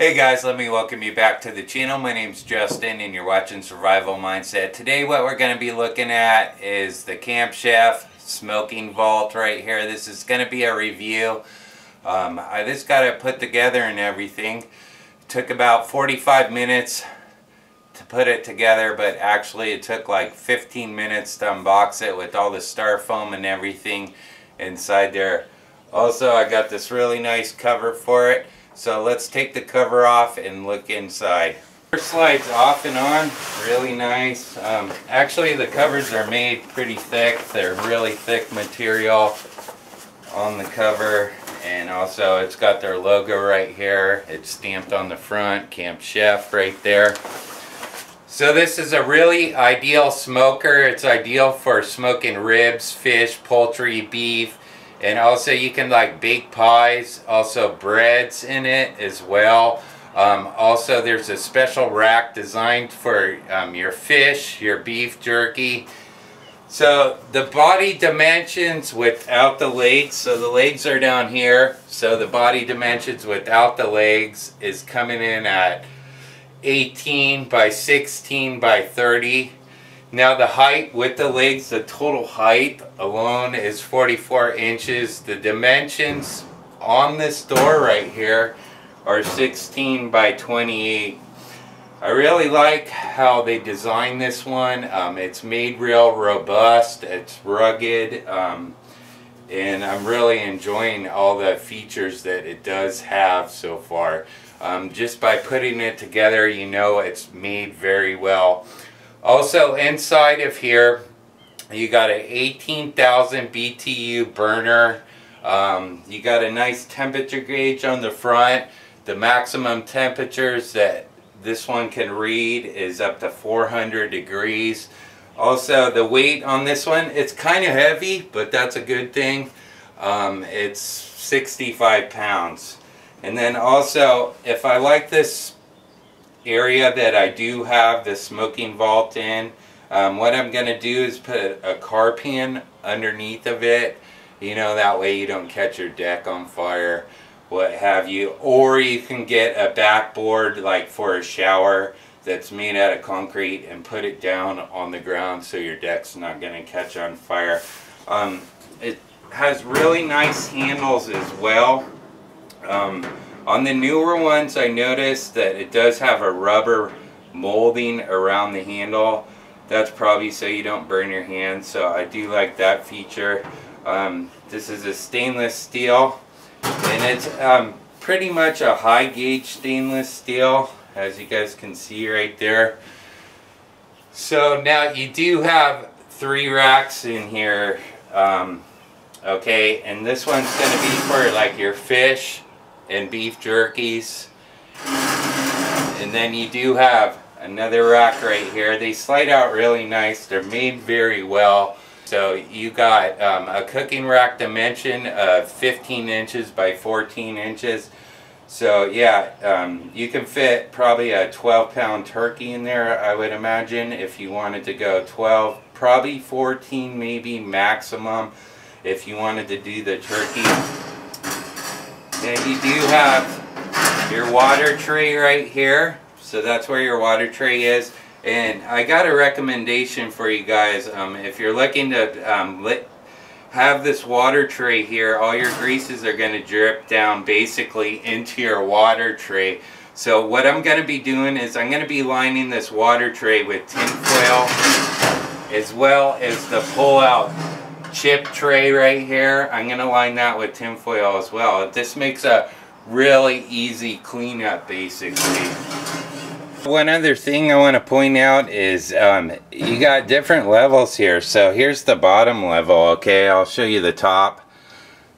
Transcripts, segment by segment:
Hey guys, let me welcome you back to the channel. My name's Justin and you're watching Survival Mindset. Today what we're going to be looking at is the Camp Chef Smoke Vault right here. This is going to be a review. I just got it put together and everything. It took about 45 minutes to put it together, but actually it took like 15 minutes to unbox it with all the styrofoam and everything inside there. Also, I got this really nice cover for it. So let's take the cover off and look inside. Cover slides off and on, really nice. Actually, the covers are made pretty thick. They're really thick material on the cover. And also, it's got their logo right here. It's stamped on the front, Camp Chef right there. So this is a really ideal smoker. It's ideal for smoking ribs, fish, poultry, beef. And also you can like bake pies, also breads in it as well. Also there's a special rack designed for your fish, your beef jerky. So the body dimensions without the legs, so the legs are down here. So the body dimensions without the legs is coming in at 18 by 16 by 30. Now the height with the legs, the total height alone is 44 inches. The dimensions on this door right here are 16 by 28. I really like how they designed this one. It's made real robust, it's rugged, and I'm really enjoying all the features that it does have so far. Just by putting it together, you know it's made very well. Also inside of here, you got an 18,000 BTU burner. You got a nice temperature gauge on the front. The maximum temperatures that this one can read is up to 400 degrees. Also, the weight on this one, it's kind of heavy, but that's a good thing. It's 65 pounds. And then also, if I like this area that I do have the smoking vault in, what I'm going to do is put a car pan underneath of it, you know, that way you don't catch your deck on fire, what have you. Or you can get a backboard like for a shower that's made out of concrete and put it down on the ground so your deck's not going to catch on fire. It has really nice handles as well. On the newer ones, I noticed that it does have a rubber molding around the handle. That's probably so you don't burn your hands, so I do like that feature. This is a stainless steel, and it's pretty much a high gauge stainless steel, as you guys can see right there. So now you do have three racks in here, okay, and this one's going to be for like your fish and beef jerkies, and then you do have another rack right here. They slide out really nice, they're made very well. So you got a cooking rack dimension of 15 inches by 14 inches. So yeah, you can fit probably a 12-pound turkey in there, I would imagine, if you wanted to go 12, probably 14 maybe maximum if you wanted to do the turkey. And you do have your water tray right here, so that's where your water tray is. And I got a recommendation for you guys. If you're looking to have this water tray here, all your greases are going to drip down basically into your water tray. So what I'm going to be doing is I'm going to be lining this water tray with tin foil, as well as the pull-out chip tray right here. I'm going to line that with tinfoil as well. This makes a really easy cleanup basically. One other thing I want to point out is you got different levels here. So here's the bottom level, okay? I'll show you the top.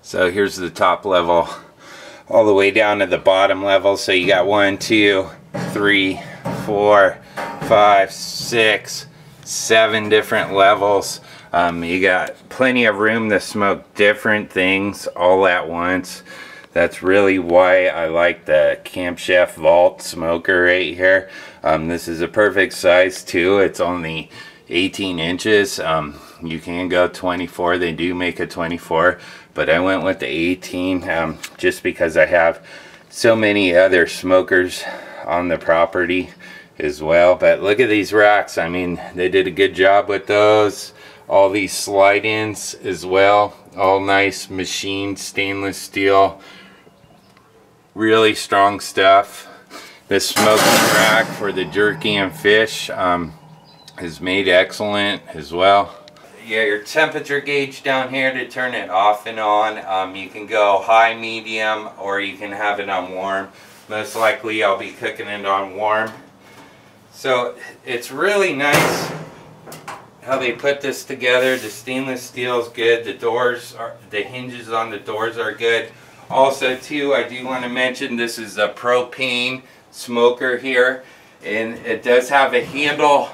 So here's the top level all the way down to the bottom level. So you got 1, 2, 3, 4, 5, 6, 7 different levels. You got plenty of room to smoke different things all at once. That's really why I like the Camp Chef Vault smoker right here. This is a perfect size too. It's only 18 inches. You can go 24. They do make a 24, but I went with the 18 just because I have so many other smokers on the property as well. But look at these rocks. I mean, they did a good job with those. All these slide ins as well, all nice machined stainless steel, really strong stuff. This smoking rack for the jerky and fish is made excellent as well. Yeah, your temperature gauge down here to turn it off and on. You can go high, medium, or you can have it on warm. Most likely I'll be cooking it on warm. So it's really nice how they put this together. The stainless steel is good. The doors, the hinges on the doors are good. Also too, I do want to mention this is a propane smoker here, and it does have a handle,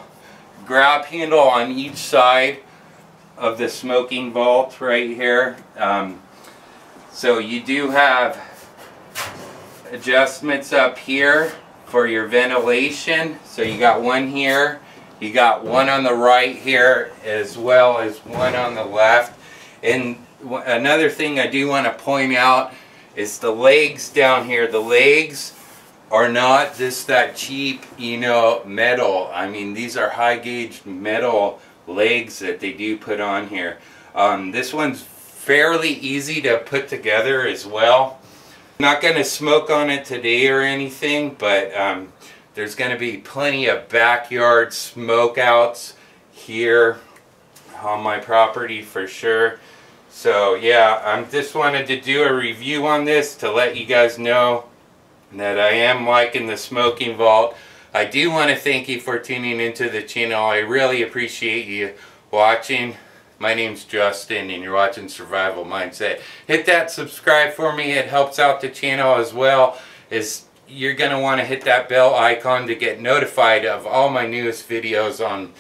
grab handle on each side of the smoking vault right here. So you do have adjustments up here for your ventilation. So you got one here, you got one on the right here, as well as one on the left. And another thing I do want to point out is the legs down here. The legs are not just that cheap, you know, metal. I mean, these are high gauge metal legs that they do put on here. This one's fairly easy to put together as well. Not going to smoke on it today or anything, but there's going to be plenty of backyard smoke outs here on my property for sure. So yeah, I just wanted to do a review on this to let you guys know that I am liking the smoking vault. I do want to thank you for tuning into the channel. I really appreciate you watching. My name's Justin, and you're watching Survival Mindset. Hit that subscribe for me. It helps out the channel, as well as you're going to want to hit that bell icon to get notified of all my newest videos on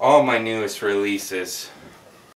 all my newest releases.